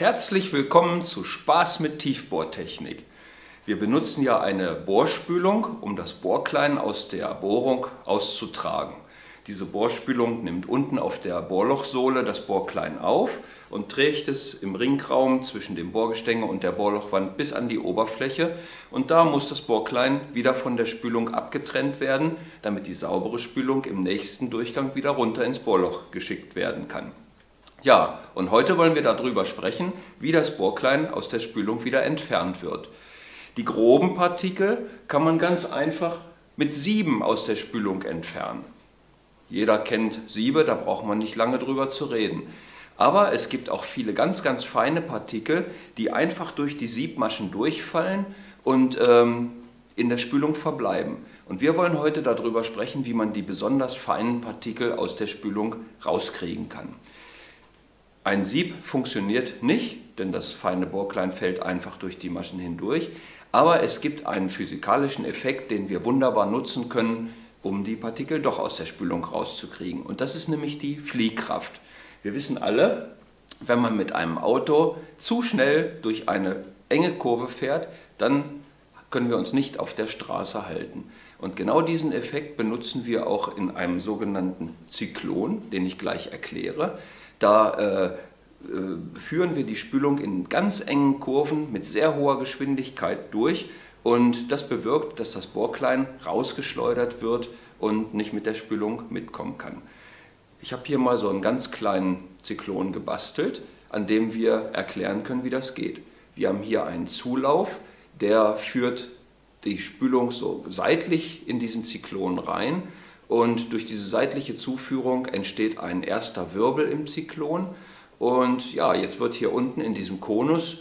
Herzlich willkommen zu Spaß mit Tiefbohrtechnik. Wir benutzen ja eine Bohrspülung, um das Bohrklein aus der Bohrung auszutragen. Diese Bohrspülung nimmt unten auf der Bohrlochsohle das Bohrklein auf und trägt es im Ringraum zwischen dem Bohrgestänge und der Bohrlochwand bis an die Oberfläche. Und da muss das Bohrklein wieder von der Spülung abgetrennt werden, damit die saubere Spülung im nächsten Durchgang wieder runter ins Bohrloch geschickt werden kann. Ja, und heute wollen wir darüber sprechen, wie das Bohrklein aus der Spülung wieder entfernt wird. Die groben Partikel kann man ganz einfach mit Sieben aus der Spülung entfernen. Jeder kennt Siebe, da braucht man nicht lange drüber zu reden. Aber es gibt auch viele ganz, ganz feine Partikel, die einfach durch die Siebmaschen durchfallen und in der Spülung verbleiben. Und wir wollen heute darüber sprechen, wie man die besonders feinen Partikel aus der Spülung rauskriegen kann. Ein Sieb funktioniert nicht, denn das feine Bohrklein fällt einfach durch die Maschen hindurch. Aber es gibt einen physikalischen Effekt, den wir wunderbar nutzen können, um die Partikel doch aus der Spülung rauszukriegen. Und das ist nämlich die Fliehkraft. Wir wissen alle, wenn man mit einem Auto zu schnell durch eine enge Kurve fährt, dann können wir uns nicht auf der Straße halten. Und genau diesen Effekt benutzen wir auch in einem sogenannten Zyklon, den ich gleich erkläre. Da führen wir die Spülung in ganz engen Kurven mit sehr hoher Geschwindigkeit durch. Und das bewirkt, dass das Bohrklein rausgeschleudert wird und nicht mit der Spülung mitkommen kann. Ich habe hier mal so einen ganz kleinen Zyklon gebastelt, an dem wir erklären können, wie das geht. Wir haben hier einen Zulauf, der führt die Spülung so seitlich in diesen Zyklon rein. Und durch diese seitliche Zuführung entsteht ein erster Wirbel im Zyklon. Und ja, jetzt wird hier unten in diesem Konus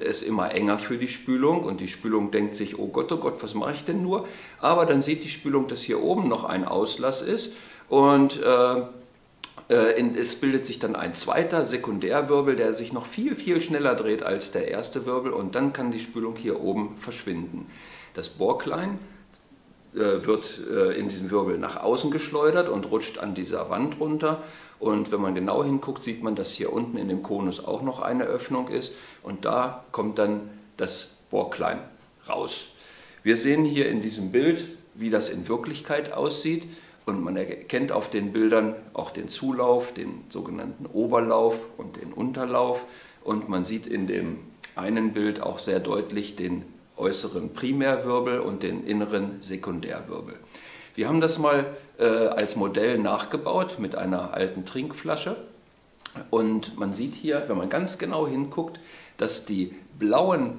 es immer enger für die Spülung und die Spülung denkt sich, oh Gott, was mache ich denn nur? Aber dann sieht die Spülung, dass hier oben noch ein Auslass ist und es bildet sich dann ein zweiter Sekundärwirbel, der sich noch viel, viel schneller dreht als der erste Wirbel und dann kann die Spülung hier oben verschwinden. Das Bohrklein wird in diesem Wirbel nach außen geschleudert und rutscht an dieser Wand runter. Und wenn man genau hinguckt, sieht man, dass hier unten in dem Konus auch noch eine Öffnung ist. Und da kommt dann das Bohrklein raus. Wir sehen hier in diesem Bild, wie das in Wirklichkeit aussieht. Und man erkennt auf den Bildern auch den Zulauf, den sogenannten Oberlauf und den Unterlauf. Und man sieht in dem einen Bild auch sehr deutlich den äußeren Primärwirbel und den inneren Sekundärwirbel. Wir haben das mal als Modell nachgebaut mit einer alten Trinkflasche und man sieht hier, wenn man ganz genau hinguckt, dass die blauen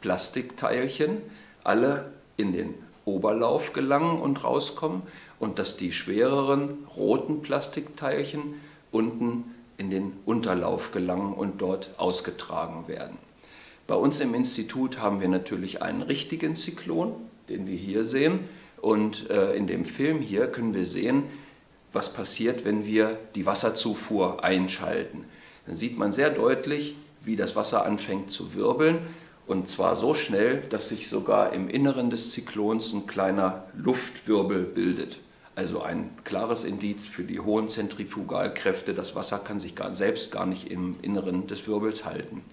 Plastikteilchen alle in den Oberlauf gelangen und rauskommen und dass die schwereren roten Plastikteilchen unten in den Unterlauf gelangen und dort ausgetragen werden. Bei uns im Institut haben wir natürlich einen richtigen Zyklon, den wir hier sehen. Und in dem Film hier können wir sehen, was passiert, wenn wir die Wasserzufuhr einschalten. Dann sieht man sehr deutlich, wie das Wasser anfängt zu wirbeln. Und zwar so schnell, dass sich sogar im Inneren des Zyklons ein kleiner Luftwirbel bildet. Also ein klares Indiz für die hohen Zentrifugalkräfte. Das Wasser kann sich selbst gar nicht im Inneren des Wirbels halten.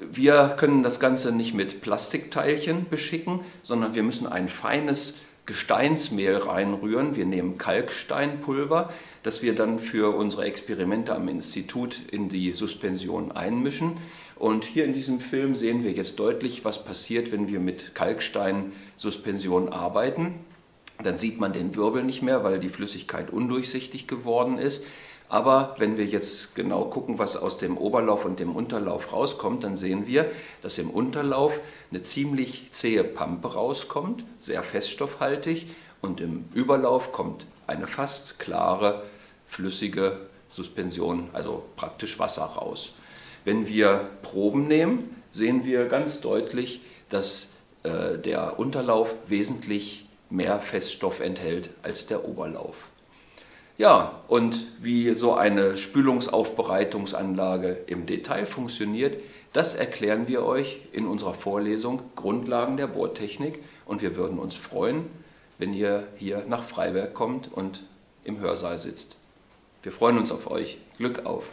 Wir können das Ganze nicht mit Plastikteilchen beschicken, sondern wir müssen ein feines Gesteinsmehl reinrühren. Wir nehmen Kalksteinpulver, das wir dann für unsere Experimente am Institut in die Suspension einmischen. Und hier in diesem Film sehen wir jetzt deutlich, was passiert, wenn wir mit Kalksteinsuspension arbeiten. Dann sieht man den Wirbel nicht mehr, weil die Flüssigkeit undurchsichtig geworden ist. Aber wenn wir jetzt genau gucken, was aus dem Oberlauf und dem Unterlauf rauskommt, dann sehen wir, dass im Unterlauf eine ziemlich zähe Pampe rauskommt, sehr feststoffhaltig. Und im Überlauf kommt eine fast klare, flüssige Suspension, also praktisch Wasser raus. Wenn wir Proben nehmen, sehen wir ganz deutlich, dass der Unterlauf wesentlich mehr Feststoff enthält als der Oberlauf. Ja, und wie so eine Spülungsaufbereitungsanlage im Detail funktioniert, das erklären wir euch in unserer Vorlesung Grundlagen der Bohrtechnik. Und wir würden uns freuen, wenn ihr hier nach Freiberg kommt und im Hörsaal sitzt. Wir freuen uns auf euch. Glück auf!